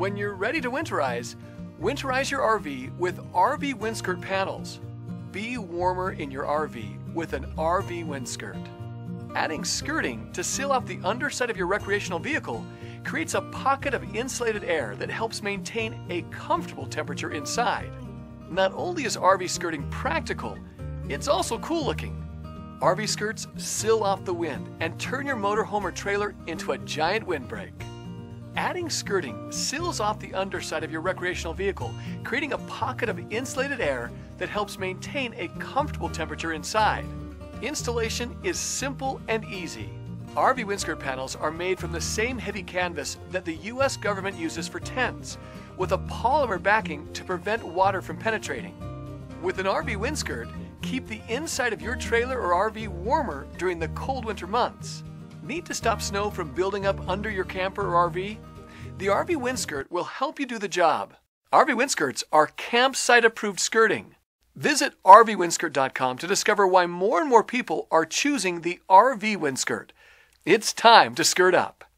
when you're ready to winterize, winterize your RV with RV windskirt panels. Be warmer in your RV with an RV windskirt. Adding skirting to seal off the underside of your recreational vehicle creates a pocket of insulated air that helps maintain a comfortable temperature inside. Not only is RV skirting practical, it's also cool looking. RV skirts seal off the wind and turn your motorhome or trailer into a giant windbreak. Adding skirting seals off the underside of your recreational vehicle, creating a pocket of insulated air that helps maintain a comfortable temperature inside. Installation is simple and easy. RV windskirt panels are made from the same heavy canvas that the U.S. government uses for tents, with a polymer backing to prevent water from penetrating. With an RV windskirt, keep the inside of your trailer or RV warmer during the cold winter months. Need to stop snow from building up under your camper or RV? The RV windskirt will help you do the job. RV windskirts are campsite-approved skirting. Visit rvwindskirt.com to discover why more and more people are choosing the RV windskirt. It's time to skirt up.